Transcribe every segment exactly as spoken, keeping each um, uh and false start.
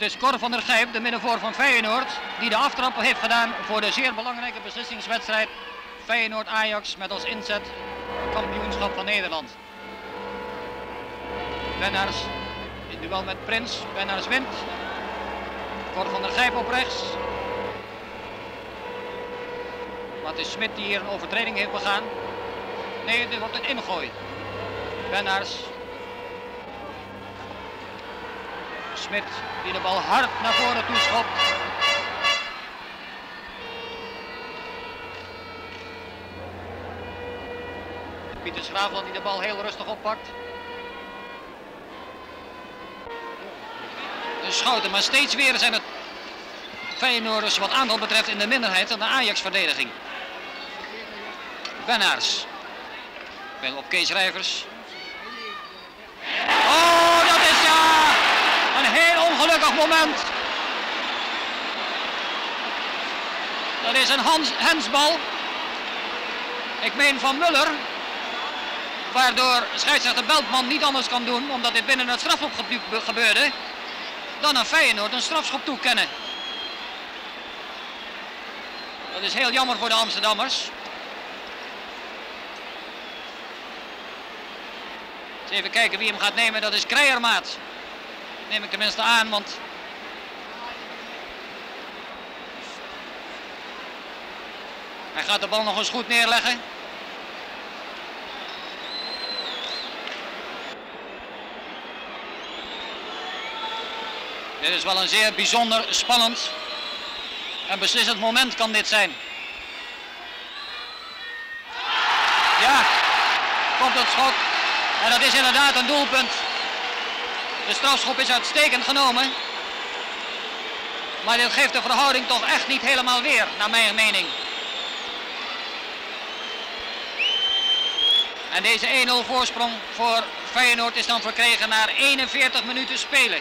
Het is Cor van der Gijp, de middenvoor van Feyenoord, die de aftrap heeft gedaan voor de zeer belangrijke beslissingswedstrijd Feyenoord-Ajax met als inzet kampioenschap van Nederland. Bennaars in duel met Prins. Bennaars wint. Cor van der Gijp op rechts. Maar het is Smit die hier een overtreding heeft begaan. Nee, dit wordt een ingooi. Bennaars. Smit die de bal hard naar voren toeschopt. Pieter Schraafland die de bal heel rustig oppakt. De Schouten, maar steeds weer zijn het Feyenoorders wat aantal betreft in de minderheid aan de Ajax-verdediging. Bennaars. Wel op Kees Rijvers. Oh, dat is ja! Een heel ongelukkig moment. Dat is een handsbal. Ik meen van Muller. Waardoor scheidsrechter Beltman niet anders kan doen, omdat dit binnen het strafschopgebied gebeurde, dan aan Feyenoord een strafschop toekennen. Dat is heel jammer voor de Amsterdammers. Eens even kijken wie hem gaat nemen, dat is Kreijermaat. Neem ik tenminste aan, want hij gaat de bal nog eens goed neerleggen. Dit is wel een zeer bijzonder, spannend en beslissend moment kan dit zijn. Ja, komt het schot en dat is inderdaad een doelpunt. De strafschop is uitstekend genomen, maar dit geeft de verhouding toch echt niet helemaal weer, naar mijn mening. En deze één nul voorsprong voor Feyenoord is dan verkregen na eenenveertig minuten spelen.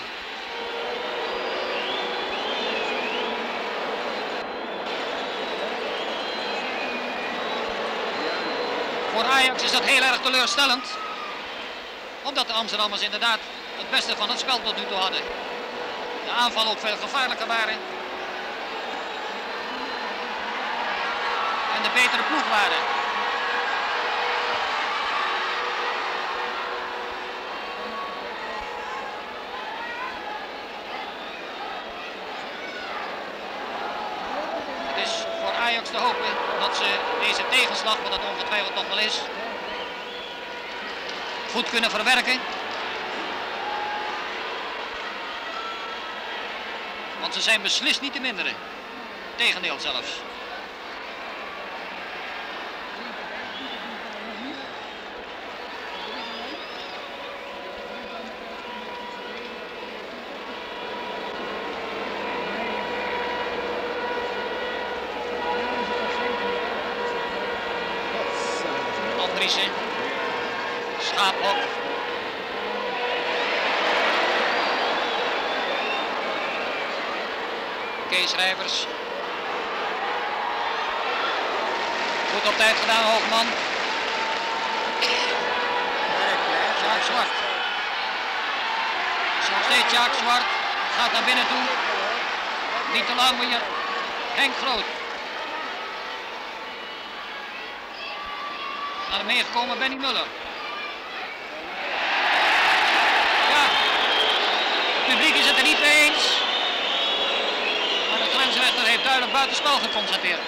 Voor Ajax is dat heel erg teleurstellend, omdat de Amsterdammers inderdaad het beste van het spel tot nu toe hadden. De aanvallen ook veel gevaarlijker waren. En de betere ploeg waren. Het is voor Ajax te hopen dat ze deze tegenslag, wat het ongetwijfeld nog wel is, goed kunnen verwerken. Want ze zijn beslist niet te minderen. Tegendeel zelfs. Anderiesen. Schaaphok. Kees Rijvers. Goed op tijd gedaan, Hoogman. Sjaak Swart. Nog steeds Sjaak Swart. Gaat naar binnen toe. Niet te lang meer. Henk Groot. Naar meegekomen Benny Muller. Ja. Het publiek is het er niet mee eens. De grensrechter heeft duidelijk buitenspel geconstateerd.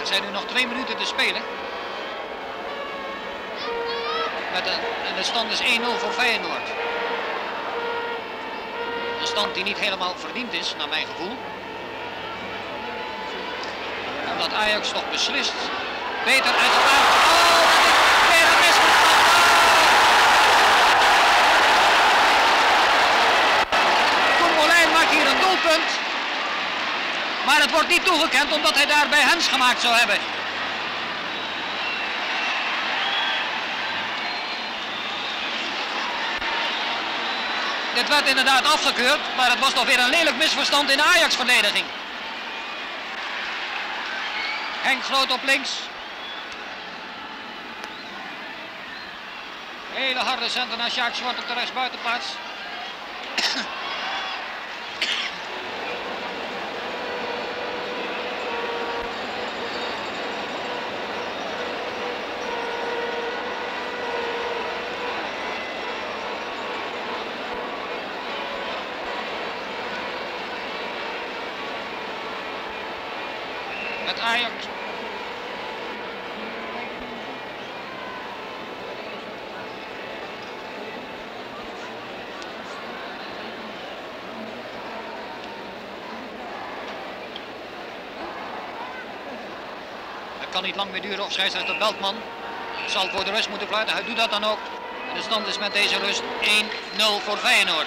Er zijn nu nog twee minuten te spelen. Met een, en de stand is één nul voor Feyenoord. Een stand die niet helemaal verdiend is, naar mijn gevoel. Omdat Ajax toch beslist beter uit de baan. Oh, dat is weer een misverstand. Coen Moulijn maakt hier een doelpunt. Maar het wordt niet toegekend omdat hij daarbij hands gemaakt zou hebben. Dit werd inderdaad afgekeurd, maar het was toch weer een lelijk misverstand in de Ajax-verdediging. Henk Groot op links. Hele harde center naar Sjaak Swart op de rechtsbuitenplaats. Ajax. Het kan niet lang meer duren of scheidsrechter Beltman zal voor de rust moeten fluiten. Hij doet dat dan ook. En de stand is met deze rust één nul voor Feyenoord.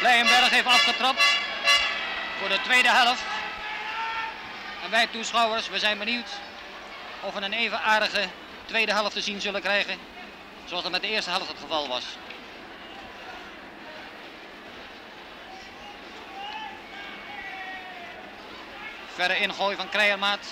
Bleijenberg heeft afgetrapt voor de tweede helft. En wij toeschouwers, we zijn benieuwd of we een even aardige tweede helft te zien zullen krijgen zoals dat met de eerste helft het geval was. Verre ingooi van Kreijermaat.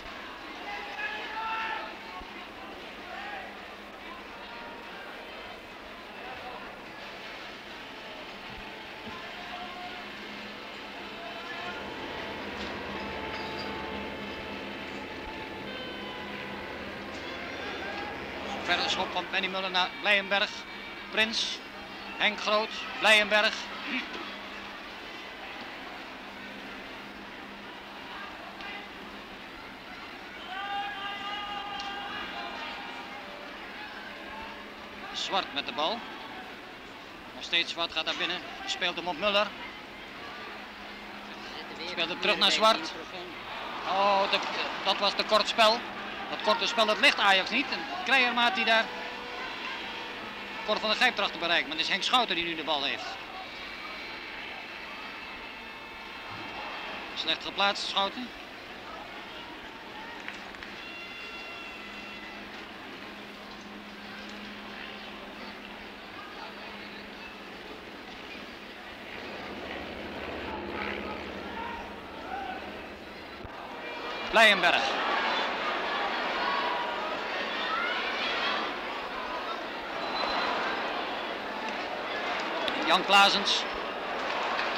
Verder schop van Benny Muller naar Bleijenberg, Prins, Henk Groot, Bleijenberg. Zwart met de bal. Nog steeds Zwart gaat daar binnen, speelt hem op Muller. Speelt hem terug naar Zwart. Oh, de, dat was te kort spel. Dat korte spel, dat ligt Ajax niet. En Kreijermaat die daar Cor van der Gijp tracht te bereiken. Maar het is Henk Schouten die nu de bal heeft. Slecht geplaatst, Schouten. Bleijenberg. Jan Klaassens,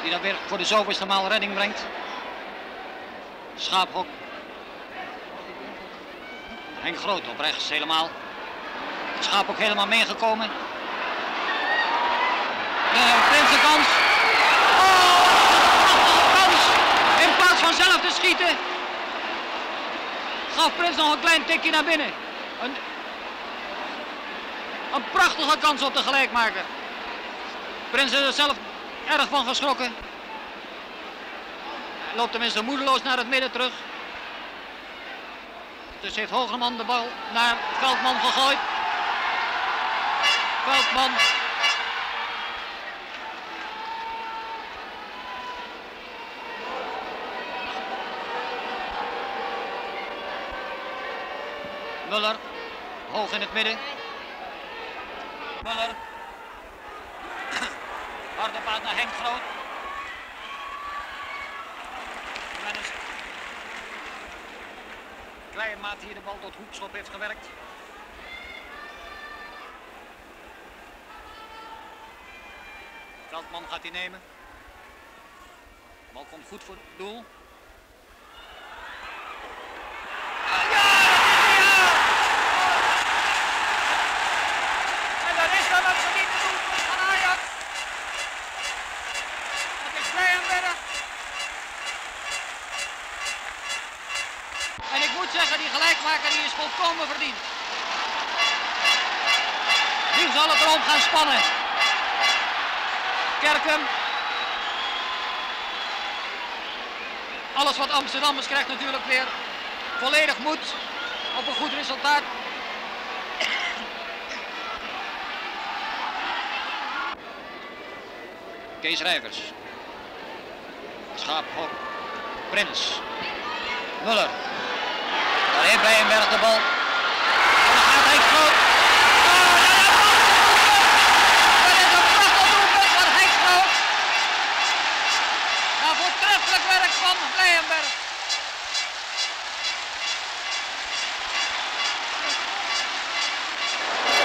die dan weer voor de zoveelste maal redding brengt. Schaaphok. Henk Groot op rechts helemaal. Schaaphok helemaal meegekomen. De Prinsenkans. Oh, kans! In plaats van zelf te schieten, gaf Prins nog een klein tikje naar binnen. Een, een prachtige kans op de gelijkmaker. Prins is er zelf erg van geschrokken. Hij loopt tenminste moedeloos naar het midden terug. Dus heeft Hogeman de bal naar Veldman gegooid. Veldman. Muller, hoog in het midden. Muller. Harde paas naar Henk Groot. Kreijermaat hier de bal tot hoekschop heeft gewerkt. Veldman gaat hij nemen. De bal komt goed voor het doel. Die is volkomen verdiend. Nu zal het erom gaan spannen. Kerken. Alles wat Amsterdammers krijgt natuurlijk weer volledig moed op een goed resultaat. Kees Rijvers. Schaaphok. Prins. Muller. Daar heeft Bleijenberg de bal. En dan gaat Henk Groot. Oh, dat is een prachtig doelpunt van Henk Groot. Nou, voortreffelijk werk van Bleijenberg.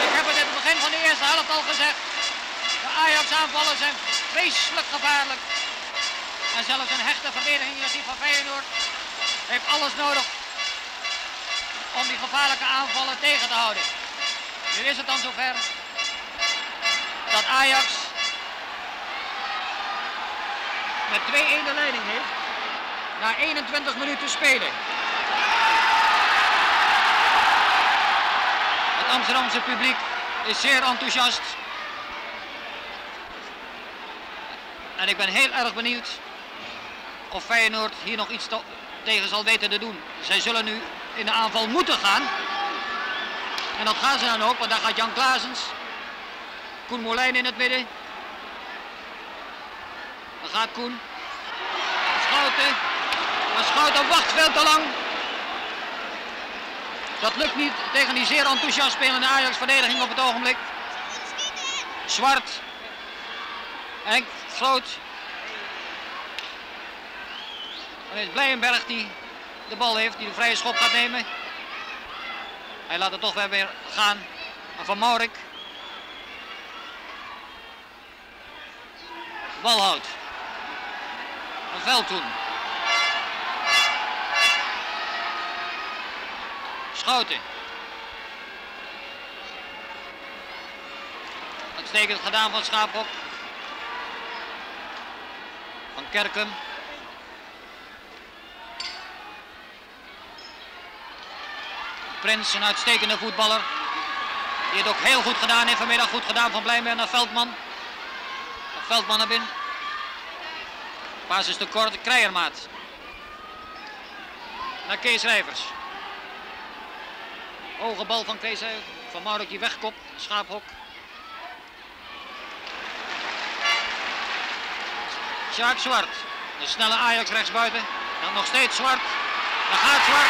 Ik heb het in het begin van de eerste helft al gezegd. De Ajax-aanvallen zijn vreselijk gevaarlijk. En zelfs een hechte verdediging als die van Feyenoord heeft alles nodig om die gevaarlijke aanvallen tegen te houden. Nu is het dan zover dat Ajax met twee een de leiding heeft na eenentwintig minuten spelen. Het Amsterdamse publiek is zeer enthousiast. En ik ben heel erg benieuwd of Feyenoord hier nog iets tegen zal weten te doen. Zij zullen nu in de aanval moeten gaan. En dat gaan ze dan ook, want daar gaat Jan Klaassens. Coen Moulijn in het midden. Daar gaat Coen. Schouten. Maar Schouten wacht veel te lang. Dat lukt niet tegen die zeer enthousiast spelende Ajax-verdediging op het ogenblik. Zwart. Henk Groot. Dan is Bleijenberg die de bal heeft, die de vrije schop gaat nemen. Hij laat het toch weer, weer gaan aan Van Maurik. Balhoud. Van Veldman. Schouten. Uitstekend gedaan van Schaaphok. Van Kerken. Prins, een uitstekende voetballer. Die het ook heel goed gedaan heeft vanmiddag. Goed gedaan van Blijmeer naar Veldman. Van Veldman naar binnen. Paas is te kort. Kreijermaat. Naar Kees Rijvers. Hoge bal van Kees Rijvers. Van Maurik die wegkopt. Schaaphok. Sjaak Swart. De snelle Ajax rechtsbuiten. Dan nog steeds Swart. Dan gaat Swart.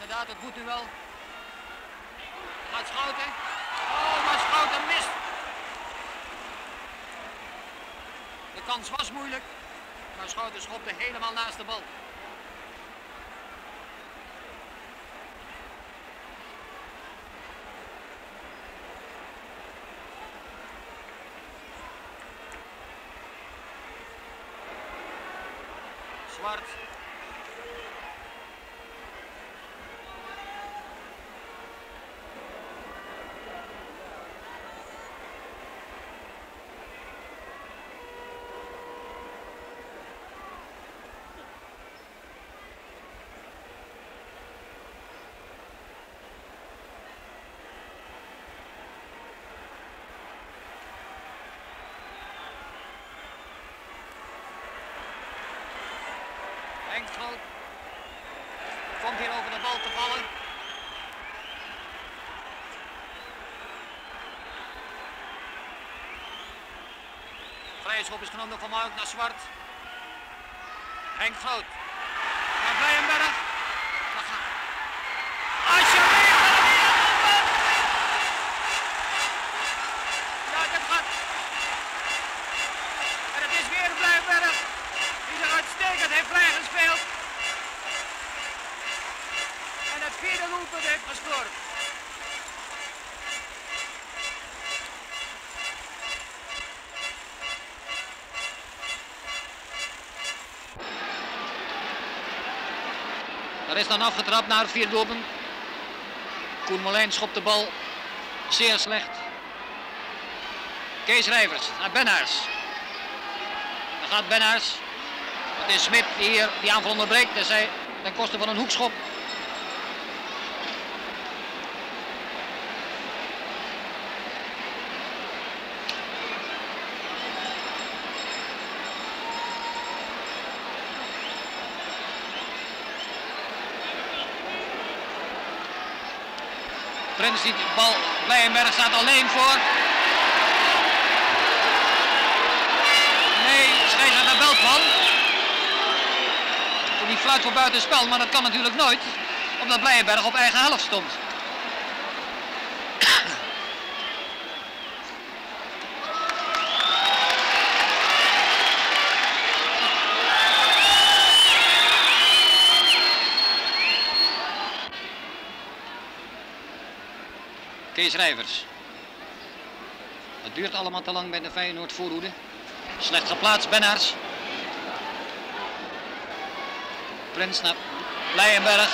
Inderdaad, het moet nu wel. Gaat Schouten. Oh, maar Schouten mist. De kans was moeilijk, maar Schouten schopte helemaal naast de bal. Zwart. Henk Groot komt hier over de bal te vallen. Vrije schop is genomen door Van Maurik naar Zwart. Henk Groot naar Bleijenberg. Er is dan afgetrapt naar Vierdoorpen. Coen Moulijn schopt de bal zeer slecht. Kees Rijvers naar Bennaars. Dan gaat Bennaars. Het is Smit die hier die aanval onderbreekt. Dus hij, ten koste van een hoekschop. Prins die bal, Bleijenberg staat alleen voor. Nee, Schijzer naar Beltman. Die fluit voor buitenspel, maar dat kan natuurlijk nooit. Omdat Bleijenberg op eigen helft stond. Kees Rijvers. Het duurt allemaal te lang bij de Feyenoord voorhoede. Slecht geplaatst, Bennaars. Prins naar Bleijenberg.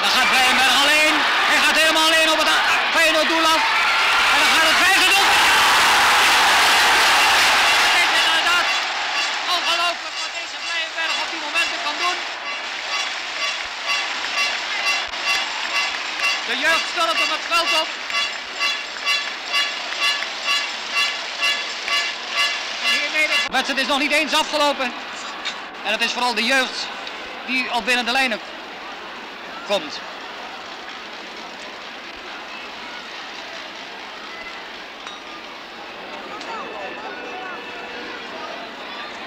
Dan gaat Bleijenberg alleen. Hij gaat helemaal alleen op het Feyenoord doel af. En dan gaat het vijfde doel. Kijk inderdaad, ongelooflijk wat deze Bleijenberg op die momenten kan doen. De jeugd stormt op het veld op. De wedstrijd is nog niet eens afgelopen. En het is vooral de jeugd die al binnen de lijnen komt.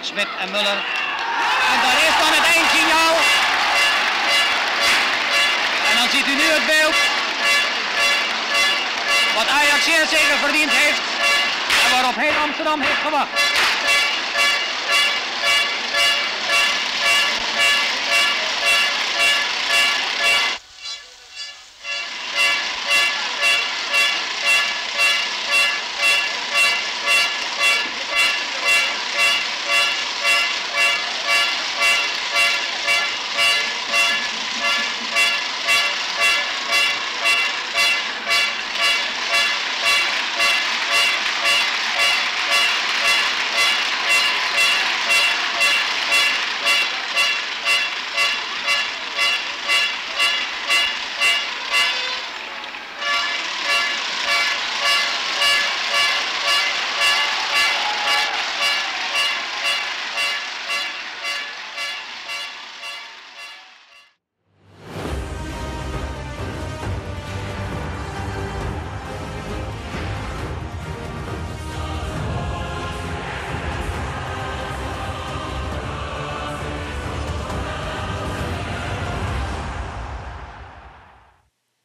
Smit en Muller. En daar is dan het eindsignaal. En dan ziet u nu het beeld. Wat Ajax zeer zeker verdiend heeft. En waarop heel Amsterdam heeft gewacht.